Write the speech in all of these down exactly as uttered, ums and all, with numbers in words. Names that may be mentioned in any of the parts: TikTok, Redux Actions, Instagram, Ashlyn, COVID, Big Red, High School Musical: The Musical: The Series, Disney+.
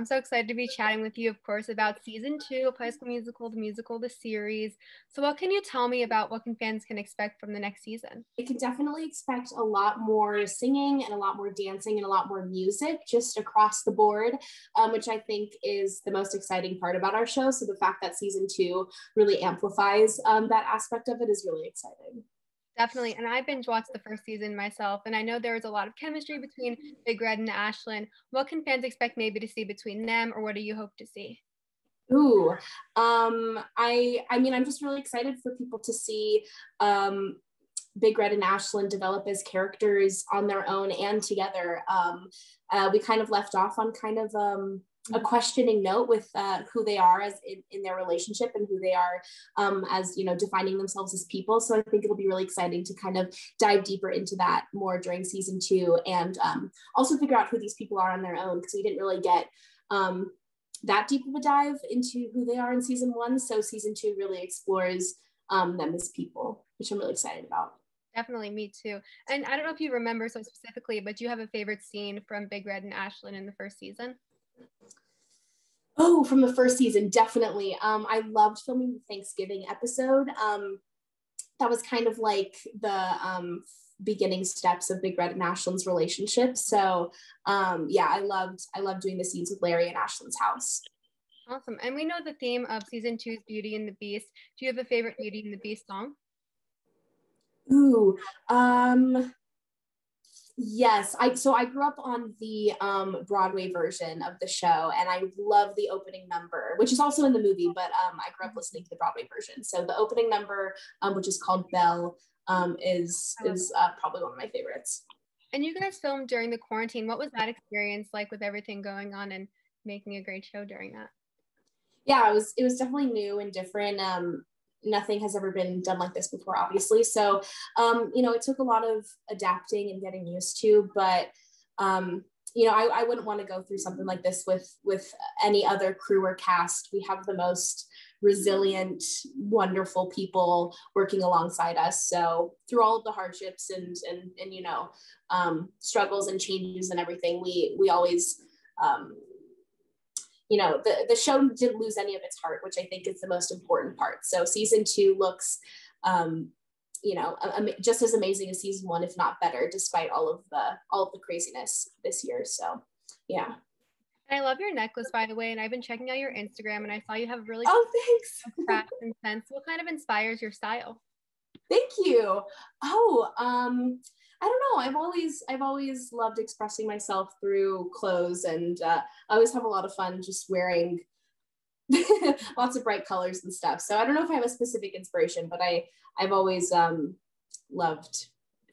I'm so excited to be chatting with you, of course, about season two of High School Musical, the musical, the series. So what can you tell me about what can fans can expect from the next season? You can definitely expect a lot more singing and a lot more dancing and a lot more music just across the board, um, which I think is the most exciting part about our show. So the fact that season two really amplifies um, that aspect of it is really exciting. Definitely. And I binge watched the first season myself, and I know there was a lot of chemistry between Big Red and Ashlyn. What can fans expect maybe to see between them, or what do you hope to see? Ooh, um, I, I mean, I'm just really excited for people to see um, Big Red and Ashlyn develop as characters on their own and together. Um, uh, we kind of left off on kind of um, a questioning note with uh, who they are as in, in their relationship and who they are um, as, you know, defining themselves as people. So I think it'll be really exciting to kind of dive deeper into that more during season two, and um, also figure out who these people are on their own, because we didn't really get um, that deep of a dive into who they are in season one. So season two really explores um, them as people, which I'm really excited about. Definitely, me too. And I don't know if you remember so specifically, but do you have a favorite scene from Big Red and Ashlyn in the first season? Oh, from the first season, definitely. Um, I loved filming the Thanksgiving episode. Um, that was kind of like the um, beginning steps of Big Red and Ashlyn's relationship. So um, yeah, I loved, I loved doing the scenes with Larry and Ashlyn's house. Awesome. And we know the theme of season two is Beauty and the Beast. Do you have a favorite Beauty and the Beast song? Ooh, um... Yes, I so I grew up on the um, Broadway version of the show, and I love the opening number, which is also in the movie, but um, I grew up listening to the Broadway version. So the opening number, um, which is called Belle, um, is, is uh, probably one of my favorites. And you guys filmed during the quarantine. What was that experience like with everything going on and making a great show during that? Yeah, it was, it was definitely new and different. Um, Nothing has ever been done like this before, obviously. So, um, you know, it took a lot of adapting and getting used to, but, um, you know, I, I wouldn't want to go through something like this with, with any other crew or cast. We have the most resilient, wonderful people working alongside us. So through all of the hardships and, and, and, you know, um, struggles and changes and everything, we, we always, um, you know, the, the show didn't lose any of its heart, which I think is the most important part. So season two looks, um, you know, am- just as amazing as season one, if not better, despite all of the, all of the craziness this year. So, yeah. I love your necklace, by the way, and I've been checking out your Instagram, and I saw you have really oh, thanks. Craft and sense. What kind of inspires your style? Thank you. Oh, um, I don't know. I've always, I've always loved expressing myself through clothes, and uh, I always have a lot of fun just wearing lots of bright colors and stuff. So I don't know if I have a specific inspiration, but I, I've always um, loved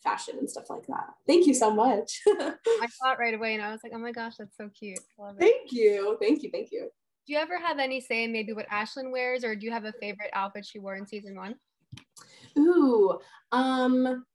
fashion and stuff like that. Thank you so much. I saw it right away, and I was like, oh my gosh, that's so cute. Love it. Thank you. Thank you. Thank you. Do you ever have any say in maybe what Ashlyn wears, or do you have a favorite outfit she wore in season one? Ooh, um,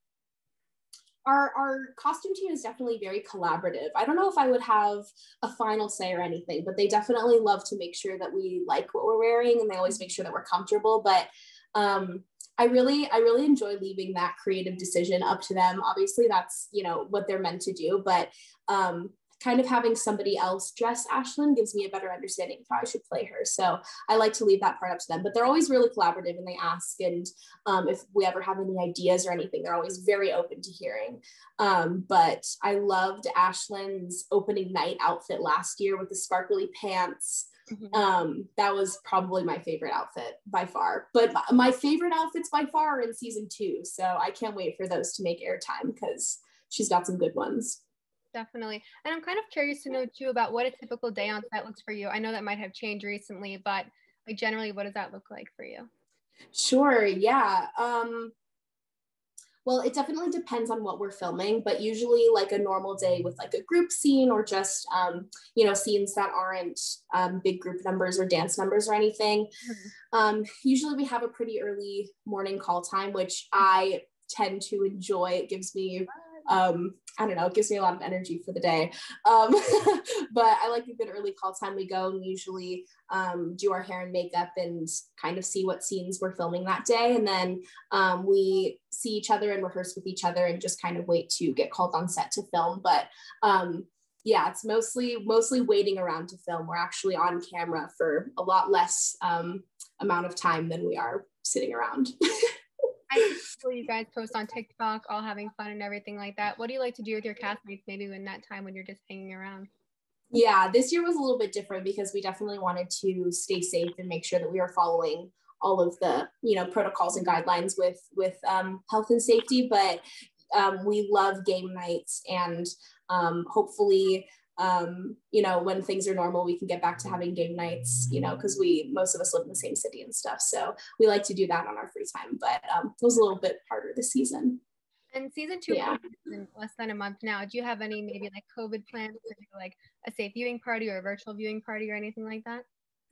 Our, our costume team is definitely very collaborative. I don't know if I would have a final say or anything, but they definitely love to make sure that we like what we're wearing, and they always make sure that we're comfortable. But um, I really, I really enjoy leaving that creative decision up to them. Obviously, that's, you know, what they're meant to do, but um, kind of having somebody else dress Ashlyn gives me a better understanding of how I should play her. So I like to leave that part up to them, but they're always really collaborative, and they ask, and um, if we ever have any ideas or anything, they're always very open to hearing. Um, but I loved Ashlyn's opening night outfit last year with the sparkly pants. Mm-hmm. Um, that was probably my favorite outfit by far, but my favorite outfits by far are in season two. So I can't wait for those to make airtime, because she's got some good ones. Definitely. And I'm kind of curious to know too about what a typical day on set looks for you. I know that might have changed recently, but like generally, what does that look like for you? Sure. Yeah. Um, well, it definitely depends on what we're filming, but usually like a normal day with like a group scene, or just, um, you know, scenes that aren't um, big group numbers or dance numbers or anything. Mm-hmm. Um, usually we have a pretty early morning call time, which I tend to enjoy. It gives me um I don't know, it gives me a lot of energy for the day, um but I like a good early call time. We go and usually um do our hair and makeup and kind of see what scenes we're filming that day, and then um we see each other and rehearse with each other and just kind of wait to get called on set to film. But um yeah, it's mostly mostly waiting around to film. We're actually on camera for a lot less um, amount of time than we are sitting around. I see you guys post on TikTok, all having fun and everything like that. What do you like to do with your castmates maybe in that time when you're just hanging around? Yeah, this year was a little bit different because we definitely wanted to stay safe and make sure that we are following all of the, you know, protocols and guidelines with, with um, health and safety. But um, we love game nights, and um, hopefully, um, you know, when things are normal, we can get back to having game nights, you know, because we, most of us live in the same city and stuff. So we like to do that on our free time, but um, it was a little bit harder this season. And season two, yeah. Less than a month now. Do you have any maybe like COVID plans to do like a safe viewing party or a virtual viewing party or anything like that?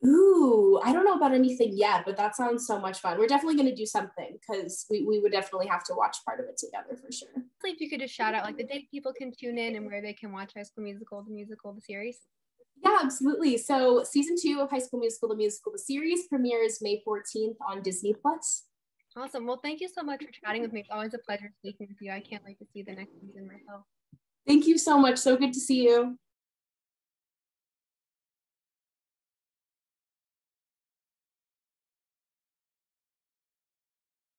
Ooh, I don't know about anything yet, but that sounds so much fun. We're definitely going to do something because we, we would definitely have to watch part of it together for sure. If you could just shout out like the day people can tune in and where they can watch High School Musical, the musical, the series. Yeah, absolutely. So season two of High School Musical, the musical, the series premieres May fourteenth on Disney plus. Awesome. Well, thank you so much for chatting with me. It's always a pleasure speaking with you. I can't wait to see the next season myself. Thank you so much. So good to see you.